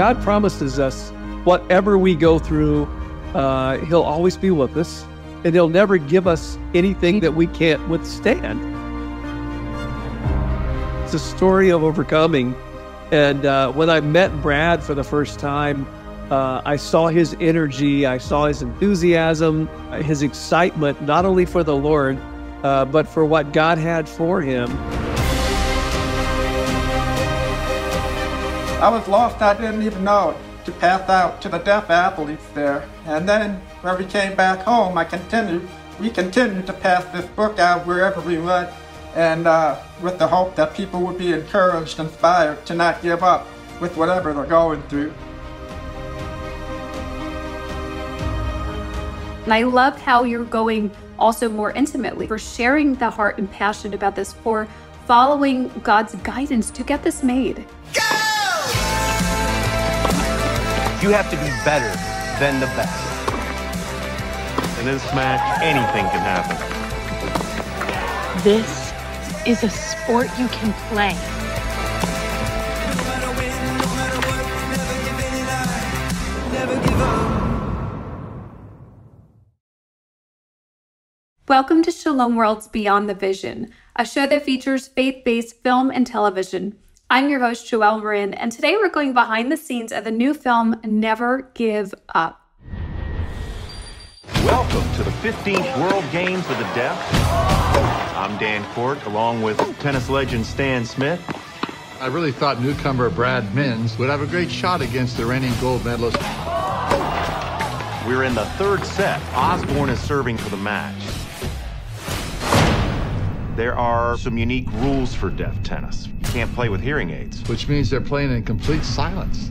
God promises us whatever we go through, he'll always be with us, and he'll never give us anything that we can't withstand. It's a story of overcoming. And when I met Brad for the first time, I saw his energy, I saw his enthusiasm, his excitement, not only for the Lord, but for what God had for him. I was lost, I didn't even know it, to pass out to the deaf athletes there. And then when we came back home, we continued to pass this book out wherever we went, and with the hope that people would be encouraged, inspired to not give up with whatever they're going through. And I love how you're going also more intimately for sharing the heart and passion about this, for following God's guidance to get this made. Go! You have to be better than the best. In this match, anything can happen. This is a sport you can play. Welcome to Shalom World's Beyond the Vision, a show that features faith-based film and television. I'm your host, Joelle Maryn, and today we're going behind the scenes of the new film, Never Give Up. Welcome to the 15th World Games of the Deaf. I'm Dan Cork, along with tennis legend Stan Smith. I really thought newcomer Brad Minns would have a great shot against the reigning gold medalist. We're in the third set. Osborne is serving for the match. There are some unique rules for deaf tennis. You can't play with hearing aids. Which means they're playing in complete silence.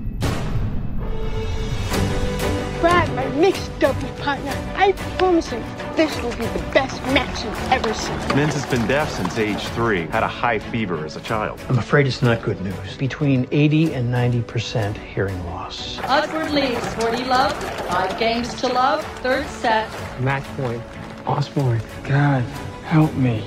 Brad, my mixed doubles partner, I promise him this will be the best match you've ever seen. Minns has been deaf since age 3, had a high fever as a child. I'm afraid it's not good news. Between 80 and 90% hearing loss. Osborne leads 40 love, 5 games to love, third set. Match point. Osborne, God, help me.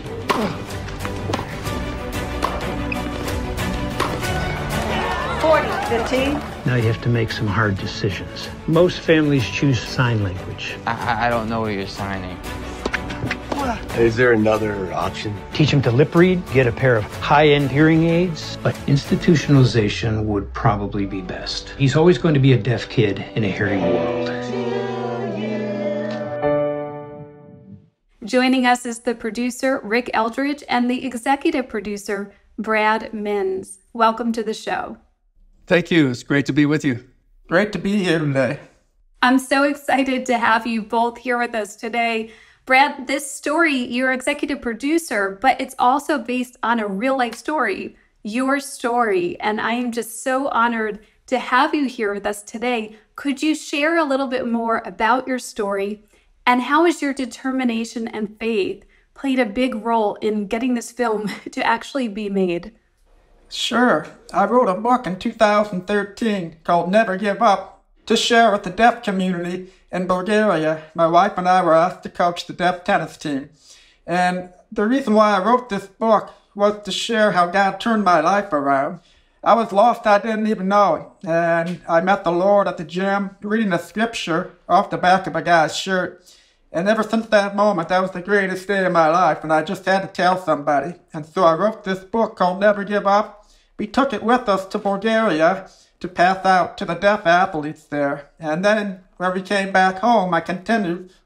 Now you have to make some hard decisions. Most families choose sign language. I don't know what you're signing. Is there another option? Teach them to lip read, get a pair of high-end hearing aids. But institutionalization would probably be best. He's always going to be a deaf kid in a hearing world. Joining us is the producer, Rick Eldridge, and the executive producer, Brad Minns. Welcome to the show. Thank you. It's great to be with you. Great to be here today. I'm so excited to have you both here with us today. Brad, this story, you're executive producer, but it's also based on a real life story, your story. And I am just so honored to have you here with us today. Could you share a little bit more about your story and how has your determination and faith played a big role in getting this film to actually be made? Sure. I wrote a book in 2013 called Never Give Up to share with the deaf community in Bulgaria. My wife and I were asked to coach the deaf tennis team. And the reason why I wrote this book was to share how God turned my life around. I was lost, I didn't even know it. And I met the Lord at the gym reading a scripture off the back of a guy's shirt. And ever since that moment, that was the greatest day of my life, and I just had to tell somebody. And so I wrote this book called Never Give Up. We took it with us to Bulgaria to pass out to the deaf athletes there. And then when we came back home,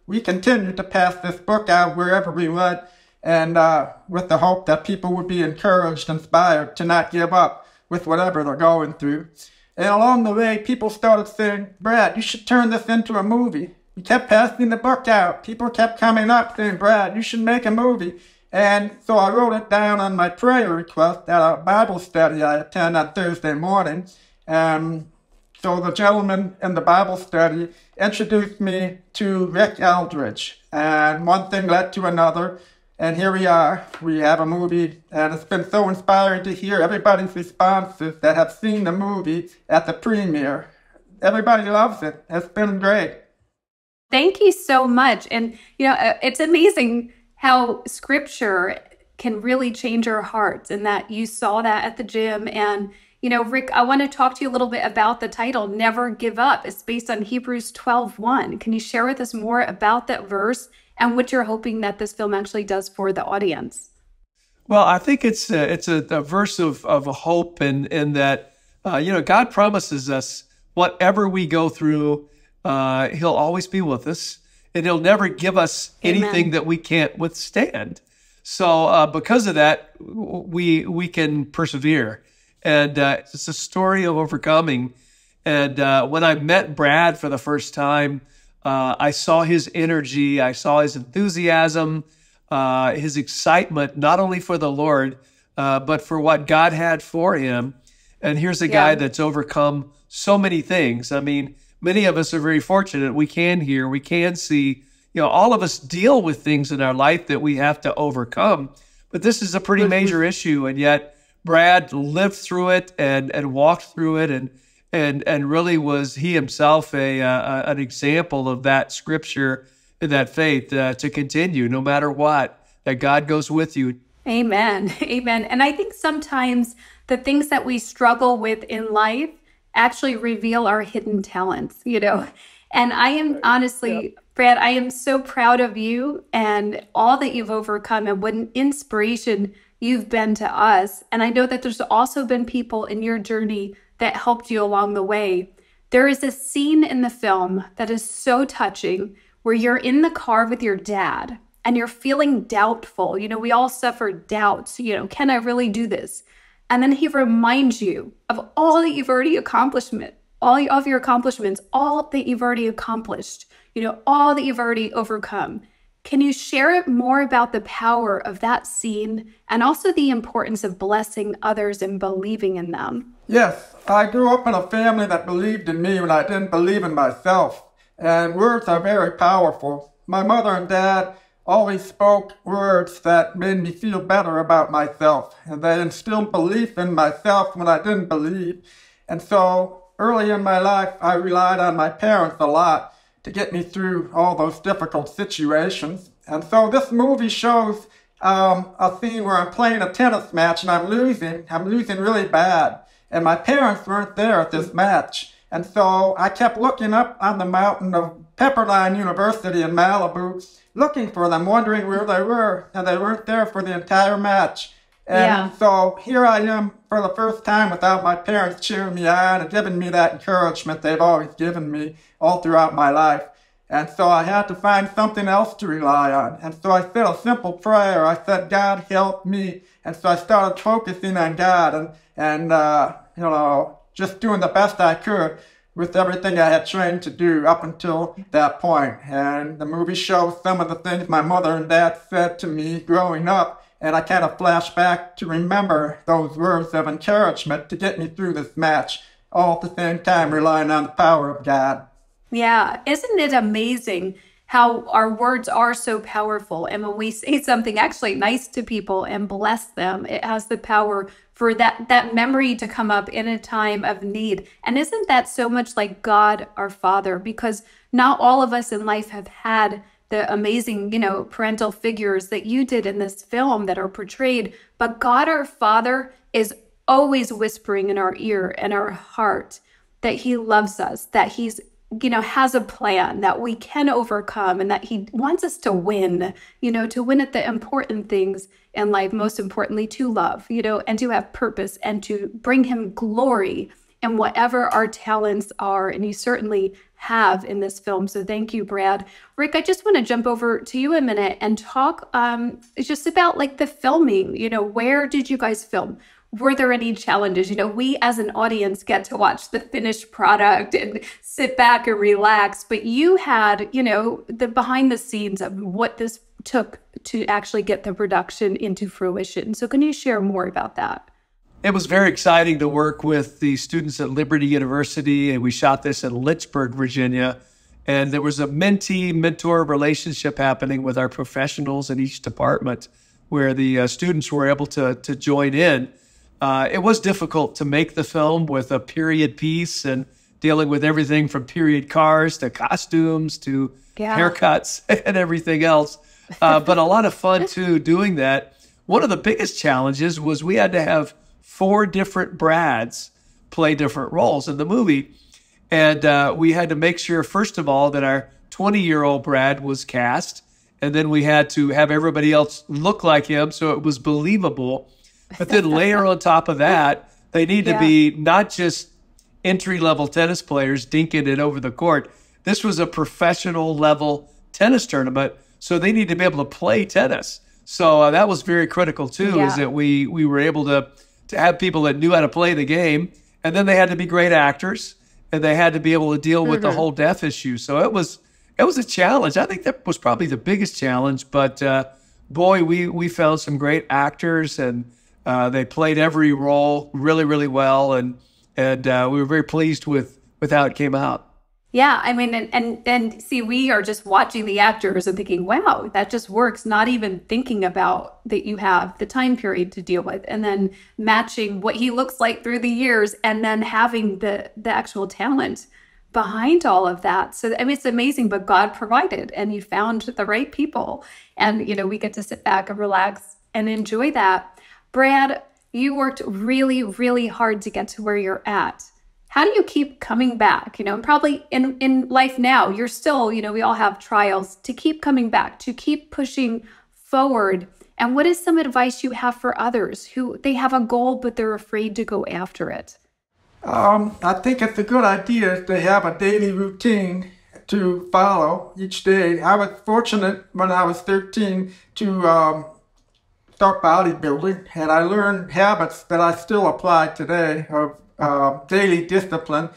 we continued to pass this book out wherever we went, and with the hope that people would be encouraged, inspired to not give up with whatever they're going through. And along the way, people started saying, Brad, you should turn this into a movie. We kept passing the book out. People kept coming up saying, Brad, you should make a movie. And so I wrote it down on my prayer request at a Bible study I attend on Thursday morning. And so the gentleman in the Bible study introduced me to Rick Eldridge. And one thing led to another. And here we are. We have a movie. And it's been so inspiring to hear everybody's responses that have seen the movie at the premiere. Everybody loves it. It's been great. Thank you so much. And, you know, it's amazing how scripture can really change our hearts, and that you saw that at the gym and You know, Rick, I want to talk to you a little bit about the title, Never Give Up. It's based on Hebrews 12:1. Can you share with us more about that verse and what you're hoping that this film actually does for the audience? Well, I think it's a verse of hope, and that, you know, God promises us whatever we go through, he'll always be with us, and he'll never give us anything that we can't withstand. So because of that, we can persevere. And it's a story of overcoming. And when I met Brad for the first time, I saw his energy, I saw his enthusiasm, his excitement, not only for the Lord, but for what God had for him. And here's a guy that's overcome so many things. I mean, many of us are very fortunate. We can hear, we can see, you know, all of us deal with things in our life that we have to overcome. But this is a pretty major issue. And yet Brad lived through it and walked through it, and really was he himself an example of that scripture and that faith to continue no matter what, that God goes with you. Amen. Amen. And I think sometimes the things that we struggle with in life actually reveal our hidden talents, you know. And I am honestly, Brad, I am so proud of you and all that you've overcome, and what an inspiration you've been to us. And I know that there's also been people in your journey that helped you along the way. There is a scene in the film that is so touching where you're in the car with your dad and you're feeling doubtful. You know, we all suffer doubts, you know, can I really do this? And then he reminds you of all that you've already accomplished, all of your accomplishments, all that you've already accomplished, you know, all that you've already overcome. Can you share more about the power of that scene and also the importance of blessing others and believing in them? Yes, I grew up in a family that believed in me when I didn't believe in myself. And words are very powerful. My mother and dad always spoke words that made me feel better about myself. And they instilled belief in myself when I didn't believe. And so early in my life, I relied on my parents a lot to get me through all those difficult situations. And so this movie shows a scene where I'm playing a tennis match and I'm losing really bad. And my parents weren't there at this match. And so I kept looking up on the mountain of Pepperdine University in Malibu, looking for them, wondering where they were, and they weren't there for the entire match. And so here I am for the first time without my parents cheering me on and giving me that encouragement they've always given me all throughout my life. And so I had to find something else to rely on. And so I said a simple prayer. I said, God, help me. And so I started focusing on God and you know, just doing the best I could with everything I had trained to do up until that point. And the movie shows some of the things my mother and dad said to me growing up. And I kind of flash back to remember those words of encouragement to get me through this match, all at the same time relying on the power of God. Yeah, isn't it amazing how our words are so powerful? And when we say something actually nice to people and bless them, it has the power for that memory to come up in a time of need. And isn't that so much like God, our Father? Because not all of us in life have had the amazing, you know, parental figures that you did in this film that are portrayed. But God, our Father, is always whispering in our ear and our heart that he loves us, that he's, you know, has a plan, that we can overcome, and that he wants us to win, you know, to win at the important things in life, most importantly, to love, you know, and to have purpose and to bring him glory and whatever our talents are. And you certainly have in this film. So thank you, Brad. Rick, I just want to jump over to you a minute and talk just about like the filming. You know, where did you guys film? Were there any challenges? You know, we as an audience get to watch the finished product and sit back and relax, but you had, you know, the behind the scenes of what this took to actually get the production into fruition. So can you share more about that? It was very exciting to work with the students at Liberty University, and we shot this in Lynchburg, Virginia. And there was a mentee-mentor relationship happening with our professionals in each department, where the students were able to join in. It was difficult to make the film with a period piece and dealing with everything from period cars to costumes to haircuts and everything else. But a lot of fun, too, doing that. One of the biggest challenges was we had to have 4 different Brads play different roles in the movie. And we had to make sure, first of all, that our 20-year-old Brad was cast. And then we had to have everybody else look like him so it was believable. But then layer on top of that, they need to be not just entry-level tennis players dinking it over the court. This was a professional-level tennis tournament, so they need to be able to play tennis. So that was very critical, too, is that we were able to have people that knew how to play the game. And then they had to be great actors, and they had to be able to deal with the whole deaf issue. So it was a challenge. I think that was probably the biggest challenge. But, boy, we found some great actors, and they played every role really, really well. And we were very pleased with how it came out. Yeah, I mean, and see, we are just watching the actors and thinking, wow, that just works, not even thinking about that you have the time period to deal with, and then matching what he looks like through the years, and then having the actual talent behind all of that. So, I mean, it's amazing, but God provided, and you found the right people. And, you know, we get to sit back and relax and enjoy that. Brad, you worked really, really hard to get to where you're at. How do you keep coming back? You know, and probably in life now, you're still, you know, we all have trials, to keep coming back, to keep pushing forward. And what is some advice you have for others who they have a goal, but they're afraid to go after it? I think it's a good idea to have a daily routine to follow each day. I was fortunate when I was 13 to start bodybuilding, and I learned habits that I still apply today of daily discipline,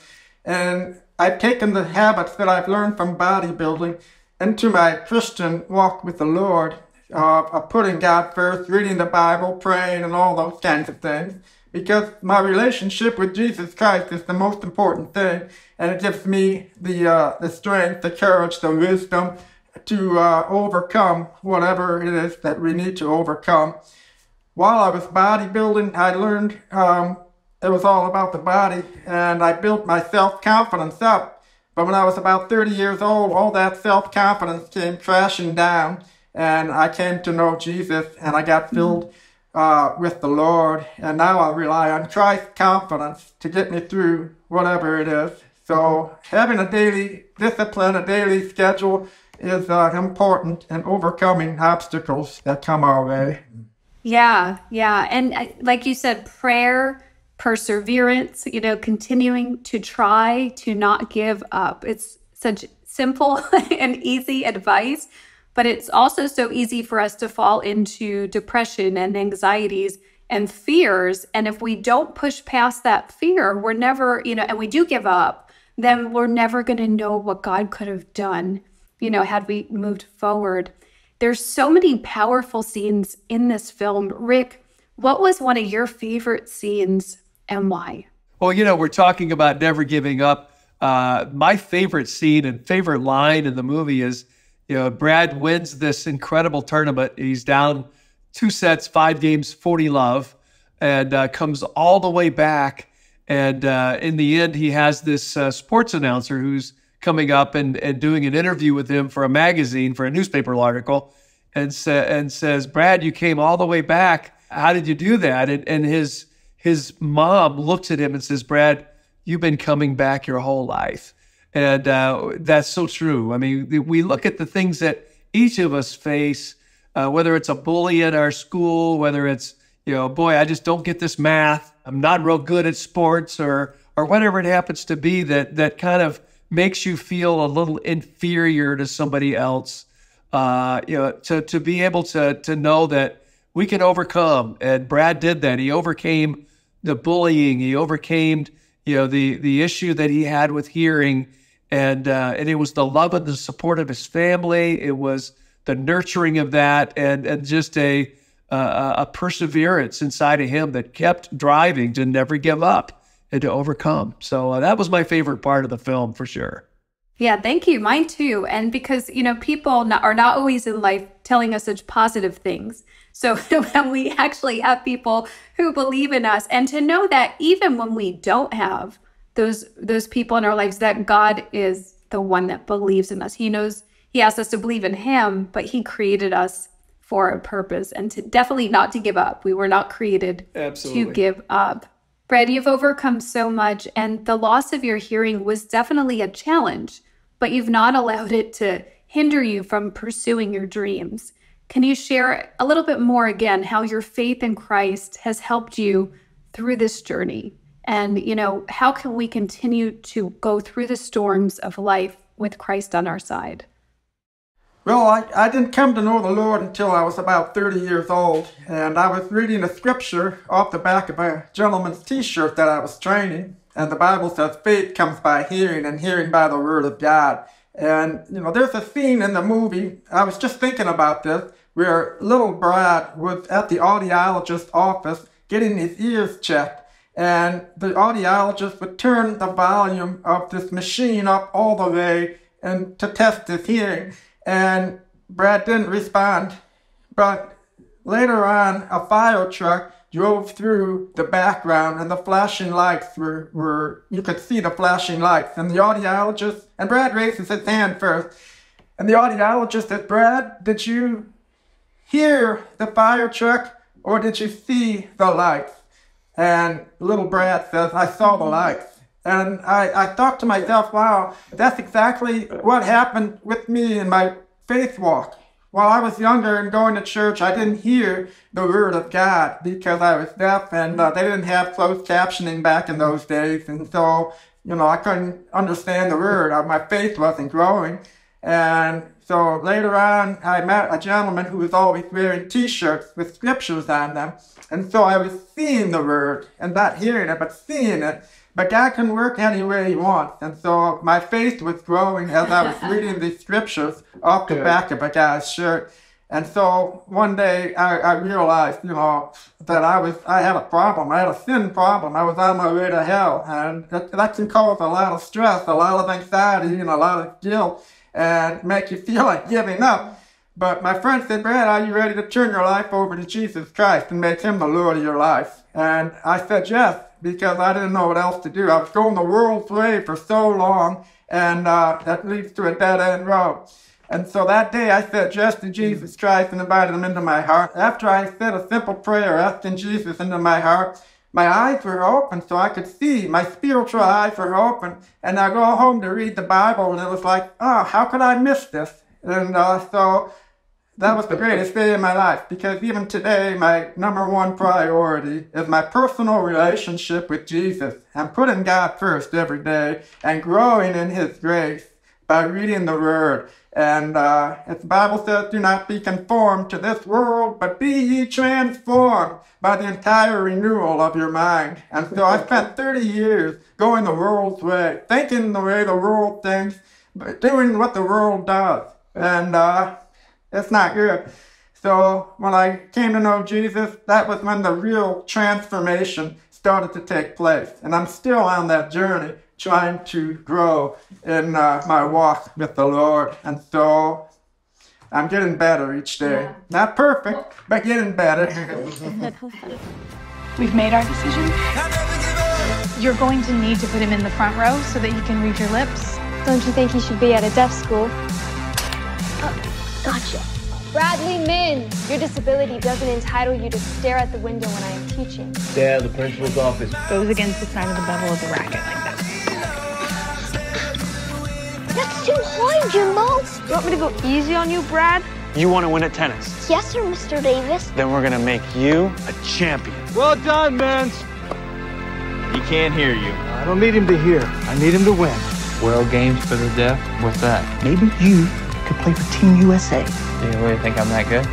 and I've taken the habits that I've learned from bodybuilding into my Christian walk with the Lord, of putting God first, reading the Bible, praying, and all those kinds of things, because my relationship with Jesus Christ is the most important thing, and it gives me the strength, the courage, the wisdom to overcome whatever it is that we need to overcome. While I was bodybuilding, I learned it was all about the body, and I built my self-confidence up. But when I was about 30 years old, all that self-confidence came crashing down, and I came to know Jesus, and I got filled with the Lord. And now I rely on Christ's confidence to get me through whatever it is. So having a daily discipline, a daily schedule is important in overcoming obstacles that come our way. Yeah, yeah. And like you said, prayer, perseverance, you know, continuing to try to not give up. It's such simple and easy advice, but it's also so easy for us to fall into depression and anxieties and fears. And if we don't push past that fear, we're never, you know, and we do give up, then we're never going to know what God could have done, you know, had we moved forward. There's so many powerful scenes in this film. Rick, what was one of your favorite scenes? And why? Well, you know, we're talking about never giving up. My favorite scene and favorite line in the movie is, you know, Brad wins this incredible tournament. He's down 2 sets, 5 games, 40 love, and comes all the way back. And in the end, he has this sports announcer who's coming up and doing an interview with him for a magazine, for a newspaper article, and says, Brad, you came all the way back. How did you do that? And his mom looks at him and says, Brad, you've been coming back your whole life. And that's so true. I mean, we look at the things that each of us face, whether it's a bully at our school, whether it's, you know, boy, I just don't get this math, I'm not real good at sports, or whatever it happens to be, that kind of makes you feel a little inferior to somebody else. You know, to be able to know that we can overcome. And Brad did that. He overcame the bullying. He overcame, you know, the issue that he had with hearing, and it was the love and the support of his family. It was the nurturing of that, and just a perseverance inside of him that kept driving to never give up and to overcome. So that was my favorite part of the film for sure. Yeah, thank you. Mine too. And because, you know, people are not always in life telling us such positive things. So when we actually have people who believe in us, and to know that even when we don't have those people in our lives, that God is the one that believes in us. He knows, he asked us to believe in him, but he created us for a purpose, and to definitely not to give up. We were not created to give up. Brad, you've overcome so much, and the loss of your hearing was definitely a challenge, but you've not allowed it to hinder you from pursuing your dreams. Can you share a little bit more again how your faith in Christ has helped you through this journey? And, you know, how can we continue to go through the storms of life with Christ on our side? Well, I didn't come to know the Lord until I was about 30 years old, and I was reading a scripture off the back of a gentleman's t-shirt that I was training, and the Bible says faith comes by hearing, and hearing by the word of God. And, you know, there's a scene in the movie, I was just thinking about this, where little Brad was at the audiologist's office getting his ears checked, and the audiologist would turn the volume of this machine up all the way and to test his hearing. And Brad didn't respond, but later on, a fire truck drove through the background, and the flashing lights you could see the flashing lights. And the audiologist, and Brad raises his hand first, and the audiologist said, "Brad, did you hear the fire truck, or did you see the lights?" And little Brad says, "I saw the lights." And I thought to myself, wow, that's exactly what happened with me in my faith walk. While I was younger and going to church, I didn't hear the word of God because I was deaf, and they didn't have closed captioning back in those days. And so, you know, I couldn't understand the word. My faith wasn't growing. And so later on, I met a gentleman who was always wearing t-shirts with scriptures on them. And so I was seeing the word and not hearing it, but seeing it. But God can work any way he wants. And so my faith was growing as I was reading these scriptures off the back of a guy's shirt. And so one day I realized, you know, that I had a problem. I had a sin problem. I was on my way to hell. And that can cause a lot of stress, a lot of anxiety, and a lot of guilt, and make you feel like giving up. But my friend said, "Brad, are you ready to turn your life over to Jesus Christ and make him the Lord of your life?" And I said yes, because I didn't know what else to do. I was going the world's way for so long, and that leads to a dead-end road. And so that day I said yes to Jesus Christ and invited him into my heart. After I said a simple prayer asking Jesus into my heart, my eyes were open so I could see. My spiritual eyes were open. And I go home to read the Bible, and it was like, oh, how could I miss this? And so that was the greatest day in my life, because even today, my #1 priority is my personal relationship with Jesus. I'm putting God first every day and growing in his grace by reading the word. And as the Bible says, do not be conformed to this world, but be ye transformed by the entire renewal of your mind. And so I spent 30 years going the world's way, thinking the way the world thinks, but doing what the world does. And it's not good. So when I came to know Jesus, that was when the real transformation started to take place. And I'm still on that journey, trying to grow in my walk with the Lord. And so I'm getting better each day. Yeah. Not perfect, but getting better. We've made our decision. You're going to need to put him in the front row so that you can read your lips. Don't you think he should be at a deaf school? Gotcha. Brad Minns, your disability doesn't entitle you to stare at the window when I am teaching. Stare at the principal's office. Goes against the side of the bevel of the racket like that. That's too hard, Jimbo. You want me to go easy on you, Brad? You want to win at tennis? Yes, sir, Mr. Davis. Then we're going to make you a champion. Well done, Minns. He can't hear you. I don't need him to hear. I need him to win. World Games for the Deaf? What's that? Maybe you could play for Team USA. Do you really think I'm that good?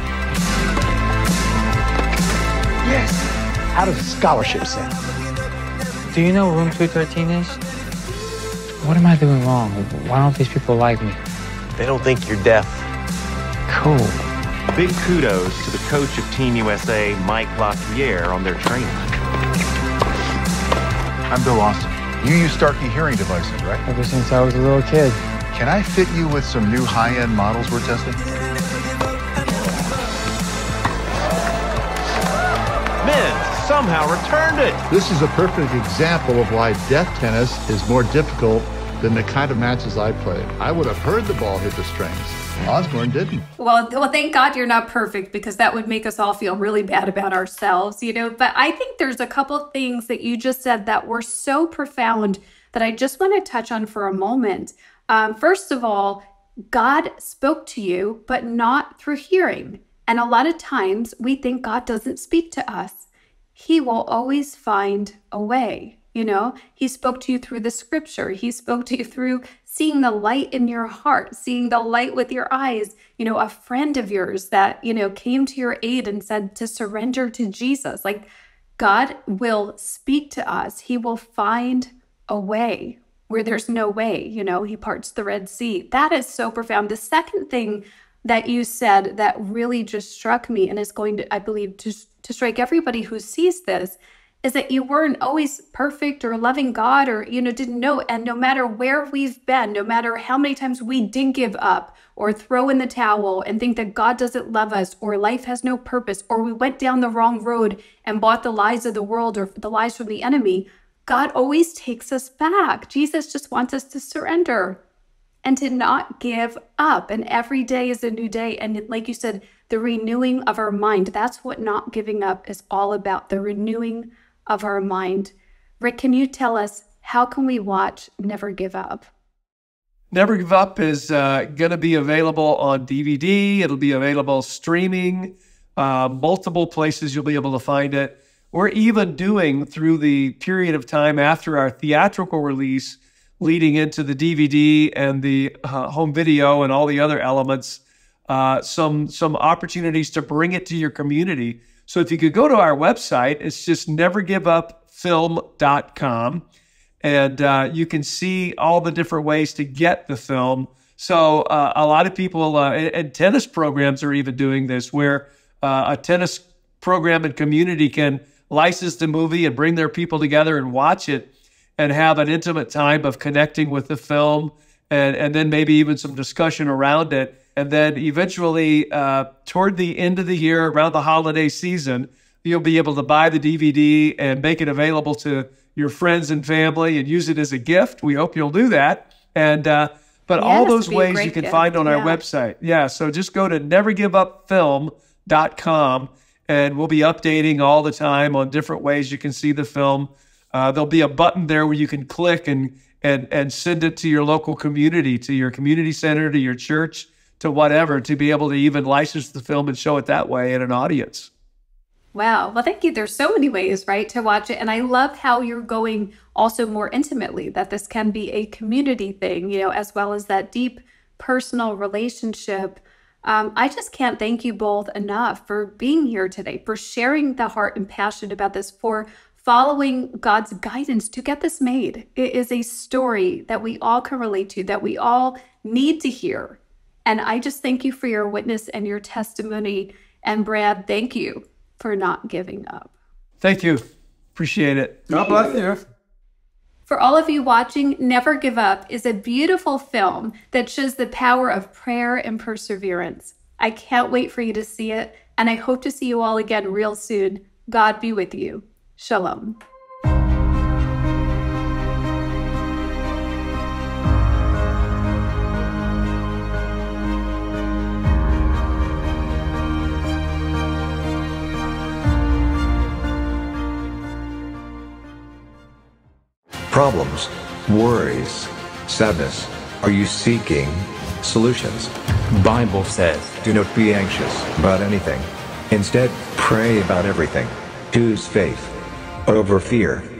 Yes! How does a scholarship sound? Do you know what room 213 is? What am I doing wrong? Why don't these people like me? They don't think you're deaf. Cool. Big kudos to the coach of Team USA, Mike LaFleur, on their training. I'm Bill Austin. You use Starkey hearing devices, right? Ever since I was a little kid. Can I fit you with some new high-end models we're testing? Minns somehow returned it. This is a perfect example of why deaf tennis is more difficult than the kind of matches I played. I would have heard the ball hit the strings. Osborne didn't. Well, thank God you're not perfect, because that would make us all feel really bad about ourselves, you know. But I think there's a couple of things that you just said that were so profound that I just want to touch on for a moment. First of all, God spoke to you, but not through hearing. And a lot of times we think God doesn't speak to us. He will always find a way. You know, he spoke to you through the scripture. He spoke to you through seeing the light in your heart, seeing the light with your eyes, you know, a friend of yours that, you know, came to your aid and said to surrender to Jesus. Like, God will speak to us. He will find a way where there's no way, you know, he parts the Red Sea. That is so profound. The second thing that you said that really just struck me and is going to, I believe, to strike everybody who sees this, is that you weren't always perfect or loving God, or, you know, didn't know. And no matter where we've been, no matter how many times we did give up or throw in the towel and think that God doesn't love us, or life has no purpose, or we went down the wrong road and bought the lies of the world or the lies from the enemy, God always takes us back. Jesus just wants us to surrender and to not give up. And every day is a new day. And like you said, the renewing of our mind, that's what not giving up is all about, the renewing of our mind. Rick, can you tell us, how can we watch Never Give Up? Never Give Up is going to be available on DVD. It'll be available streaming, multiple places you'll be able to find it. We're even doing, through the period of time after our theatrical release, leading into the DVD and the home video and all the other elements, some opportunities to bring it to your community. So if you could go to our website, it's just nevergiveupfilm.com, and you can see all the different ways to get the film. So a lot of people, and tennis programs are even doing this, where a tennis program and community can license the movie and bring their people together and watch it and have an intimate time of connecting with the film, and then maybe even some discussion around it. And then eventually, toward the end of the year, around the holiday season, you'll be able to buy the DVD and make it available to your friends and family and use it as a gift. We hope you'll do that. And but yes, all those ways you can find on our website. Yeah, so just go to nevergiveupfilm.com, and we'll be updating all the time on different ways you can see the film. There'll be a button there where you can click and send it to your local community, to your community center, to your church, to whatever, to be able to even license the film and show it that way in an audience. Wow. Well, thank you. There's so many ways, right, to watch it. And I love how you're going also more intimately, that this can be a community thing, you know, as well as that deep personal relationship. I just can't thank you both enough for being here today, for sharing the heart and passion about this, for following God's guidance to get this made. It is a story that we all can relate to, that we all need to hear. And I just thank you for your witness and your testimony. And Brad, thank you for not giving up. Thank you. Appreciate it. God bless you. For all of you watching, Never Give Up is a beautiful film that shows the power of prayer and perseverance. I can't wait for you to see it. And I hope to see you all again real soon. God be with you. Shalom. Problems, worries, sadness. Are you seeking solutions? Bible says, do not be anxious about anything. Instead, pray about everything. Choose faith over fear.